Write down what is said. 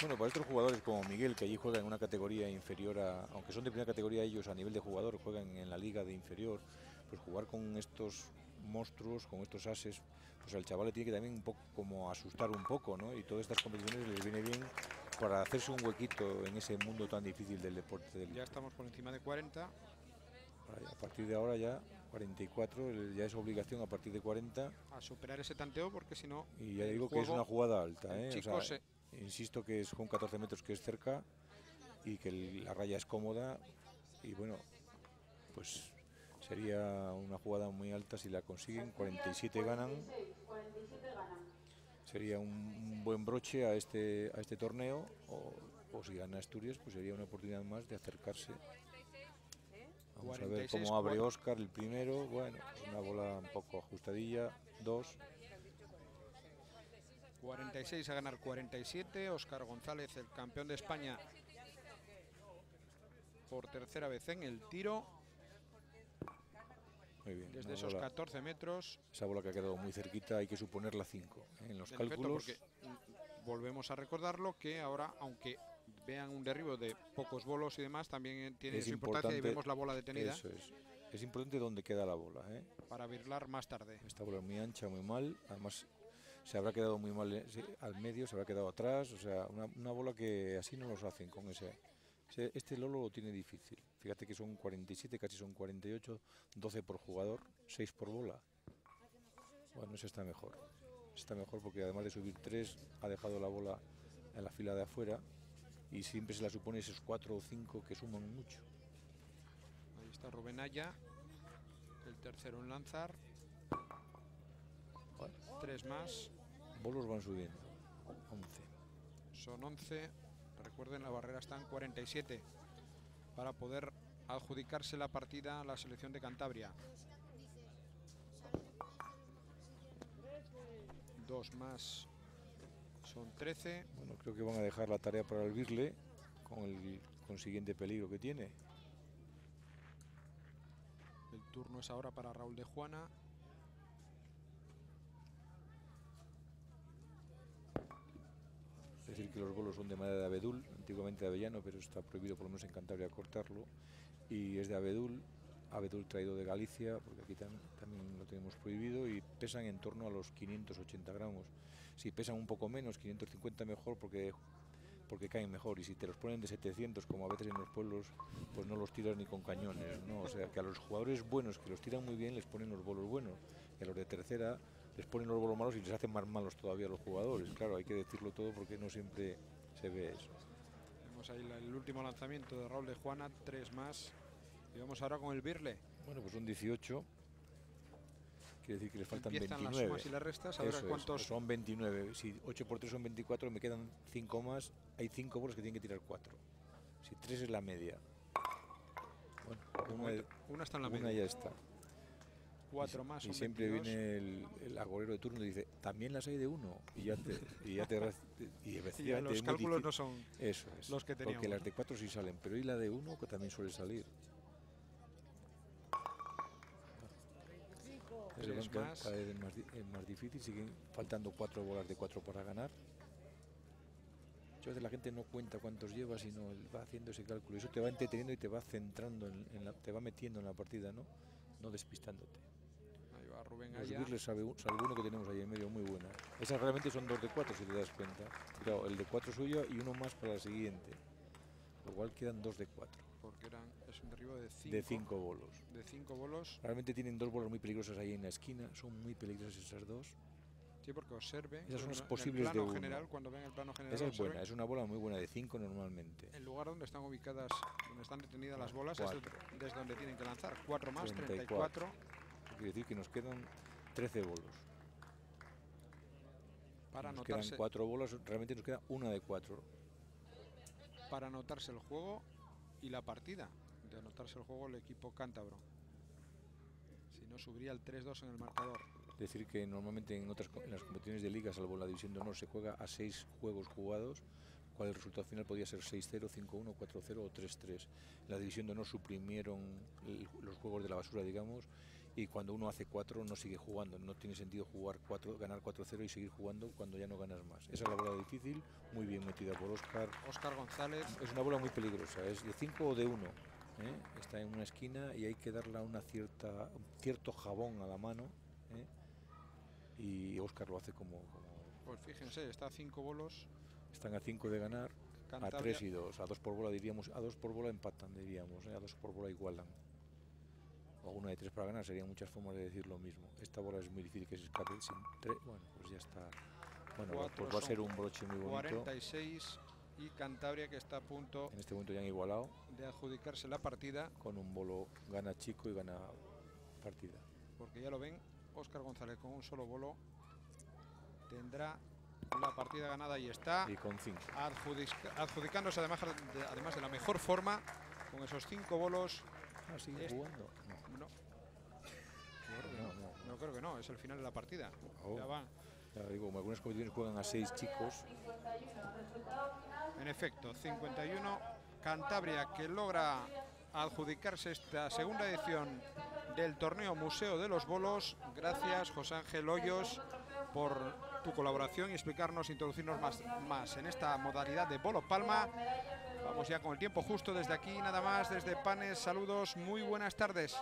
Bueno, para estos jugadores como Miguel, que allí juegan en una categoría inferior, aunque son de primera categoría ellos a nivel de jugador, juegan en la liga de inferior, pues jugar con estos monstruos, con estos ases, pues al chaval le tiene que también un poco como asustar un poco, ¿no? Y todas estas competiciones les viene bien para hacerse un huequito en ese mundo tan difícil del deporte. Ya estamos por encima de 40. A partir de ahora ya 44, ya es obligación a partir de 40. A superar ese tanteo porque si no... Y ya digo que es una jugada alta, ¿eh? O sea, insisto que es con 14 metros que es cerca y que la raya es cómoda y bueno, pues sería una jugada muy alta si la consiguen. 47 ganan. Sería un buen broche a este torneo o si gana Asturias pues sería una oportunidad más de acercarse. Vamos a ver cómo abre Óscar el primero. Bueno, una bola un poco ajustadilla. 46 a ganar 47. Óscar González, el campeón de España por tercera vez en el tiro. Muy bien. Desde esos bola, 14 metros. Esa bola que ha quedado muy cerquita, hay que suponerla 5. En los cálculos. Volvemos a recordarlo que ahora, aunque vean un derribo de pocos bolos y demás, también tiene su importancia y vemos la bola detenida. Eso es. Es importante dónde queda la bola, ¿eh? Para virlar más tarde. Esta bola es muy ancha, muy mal. Además, se habrá quedado muy mal al medio, se habrá quedado atrás. O sea, una bola que así no los hacen con ese. Este Lolo lo tiene difícil. Fíjate que son 47, casi son 48, 12 por jugador, 6 por bola. Bueno, ese está mejor. Está mejor porque además de subir 3, ha dejado la bola en la fila de afuera. Y siempre se la supone esos 4 o 5 que suman mucho. Ahí está Rubén Aya, el tercero en lanzar. Bueno. 3 más. Bolos van subiendo. 11. Son 11. Recuerden, la barrera está en 47 para poder adjudicarse la partida a la selección de Cantabria. 2 más. Son 13. Bueno, creo que van a dejar la tarea para el Birle con el consiguiente peligro que tiene. El turno es ahora para Raúl de Juana. Es decir, que los bolos son de madera de abedul, antiguamente de avellano, pero está prohibido por lo menos en Cantabria cortarlo. Y es de abedul, abedul traído de Galicia, porque aquí también lo tenemos prohibido, y pesan en torno a los 580 gramos. Si pesan un poco menos, 550 mejor, porque caen mejor, y si te los ponen de 700, como a veces en los pueblos, pues no los tiras ni con cañones, ¿no? O sea, que a los jugadores buenos, que los tiran muy bien, les ponen los bolos buenos, y a los de tercera les ponen los bolos malos y les hacen más malos todavía a los jugadores. Claro, hay que decirlo todo porque no siempre se ve eso. Vemos ahí el último lanzamiento de Raúl de Juana, 3 más. Y vamos ahora con el Birle. Bueno, pues son 18. Quiere decir que les faltan 29. Empiezan las sumas y las restas. Ahora cuántos... Son 29. Si 8 por 3 son 24, me quedan 5 más. Hay 5 bolos que tienen que tirar 4. Si 3 es la media. Bueno, una está en la media. Una ya está. 4 más. Y siempre 22. Viene el agorero de turno y dice, también las hay de 1. Y efectivamente los cálculos no son eso es, los que teníamos. Porque las de 4 sí salen, pero y la de 1 que también suele salir. Es cada vez más difícil, siguen faltando 4 bolas de 4 para ganar. Muchas veces la gente no cuenta cuántos lleva, sino va haciendo ese cálculo. Eso te va entreteniendo y te va centrando, te va metiendo en la partida, ¿no? No despistándote. Ahí va Rubén Aya. Los Birles sabe uno que tenemos ahí en medio, muy buena. Esas realmente son 2 de 4, si te das cuenta. Claro, el de 4 suyo y uno más para la siguiente. Lo cual quedan 2 de 4. Porque es un derribo de 5. De 5 bolos. De 5 bolos. Realmente tienen 2 bolas muy peligrosas ahí en la esquina. Son muy peligrosas esas 2. Sí, porque observen. Esas son las posibles en el plano de general, cuando ven el plano general. Esa es buena, es una bola muy buena de 5 normalmente. El lugar donde están ubicadas, donde están detenidas las bolas, es desde donde tienen que lanzar. 4 más, 34. Quiere decir que nos quedan 13 bolos. Para nos anotarse. Quedan 4 bolas, realmente nos queda una de 4. Para anotarse el juego y la partida, de anotarse el juego el equipo cántabro. Si no, subiría el 3-2 en el marcador. Decir que normalmente en las competiciones de liga, salvo en la división de honor, se juega a 6 juegos jugados, cual el resultado final podía ser 6-0, 5-1, 4-0 o 3-3. En la división de honor suprimieron los juegos de la basura, digamos, y cuando uno hace 4 no sigue jugando, no tiene sentido jugar 4, ganar 4-0 y seguir jugando cuando ya no ganas más. Esa es la bola difícil, muy bien metida por Óscar González. Es una bola muy peligrosa, es de 5 o de 1, ¿eh? Está en una esquina y hay que darle un cierto jabón a la mano, ¿eh? Y Óscar lo hace como... Pues fíjense, está a 5 bolos. Están a 5 de ganar. Cantabria. A 3 y 2, a 2 por bola diríamos, a 2 por bola empatan, diríamos, ¿eh? A 2 por bola igualan. O una de 3 para ganar, serían muchas formas de decir lo mismo. Esta bola es muy difícil que se escape sin 3, bueno, pues ya está. Bueno, pues va a ser un broche muy bonito. 46 y Cantabria, que está a punto. En este momento ya han igualado. De adjudicarse la partida. Con un bolo gana chico y gana partida. Porque ya lo ven, Óscar González con un solo bolo tendrá la partida ganada y está. Y con 5. Adjudicándose además de la mejor forma, con esos 5 bolos. Ah, ¿sigue jugando? No. No creo que no, es el final de la partida. Oh. Ya va. Ya digo, como algunas competiciones juegan a 6 chicos. En efecto, 51. Cantabria, que logra adjudicarse esta segunda edición del torneo Museo de los Bolos. Gracias, José Ángel Hoyos, por tu colaboración y explicarnos, introducirnos más en esta modalidad de Bolo Palma. Vamos ya con el tiempo justo desde aquí, nada más, desde Panes. Saludos, muy buenas tardes.